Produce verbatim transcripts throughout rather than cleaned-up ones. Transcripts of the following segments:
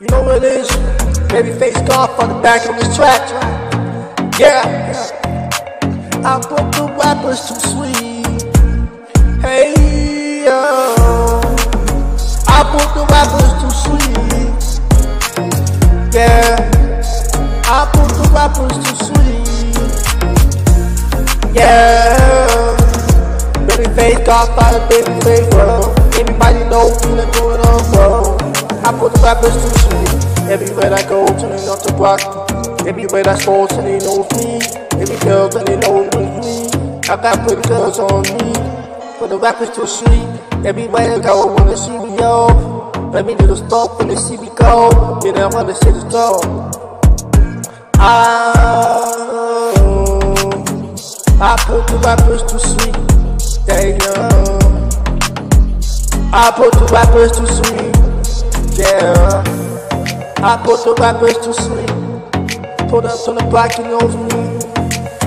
You know what it is? Babyfacez Godfather back on the track. Yeah. I put the rappers too sweet. Hey, yo. I put the rappers too sweet. Yeah. I put the rappers too sweet. Yeah. Babyfacez Godfather, Babyfacez World. Everybody know what I'm doing on, bro. I put the rappers too sweet. Everywhere I go, turning up the block. Everywhere I stroll, till they know me. Every girl, till they know it was me. I got pretty girls on me, but the rappers too sweet. Everywhere I go, wanna see me, yo. Let me do the stuff when they see me go. Then I wanna see the stuff. I, I put the rappers too sweet. They know. I put the rappers too sweet. Yeah, I put the rappers to sleep. Put us on the block, you know me.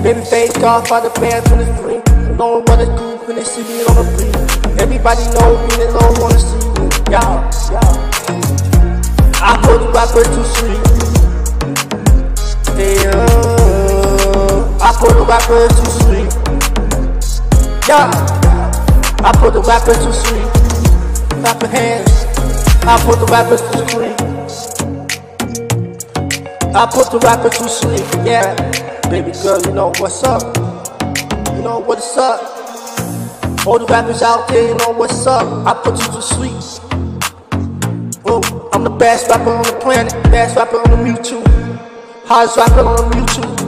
Babyfacez Godfather, band twenty-three. No one wanna do when they see me on the beat. Everybody know me, they don't wanna see me. Y'all, y'all. I put the rappers to sleep. Yeah, I put the rappers to sleep. Yeah, I put the rappers to sleep. Clap your hands. I put the rappers to sleep. I put the rappers to sleep, yeah. Baby girl, you know what's up. You know what's up. All the rappers out there, you know what's up. I put you to sleep. Oh, I'm the best rapper on the planet. Best rapper on the YouTube. Hottest rapper on the YouTube.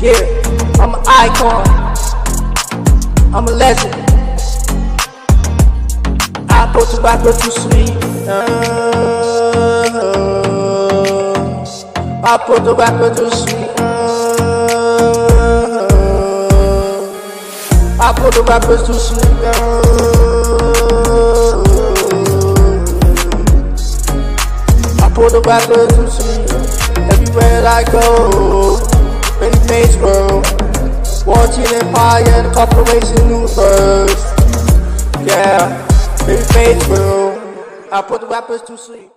Yeah, I'm an icon. I'm a legend. I put the rappers to sleep. Uh, I put the rapper to sleep. Uh, I put the rappers to sleep. Uh, I put the rappers to sleep. Everywhere I go, Babyfacez World, watching Empire and Corporation New First. Yeah, Babyfacez World. I put the rappers to sleep.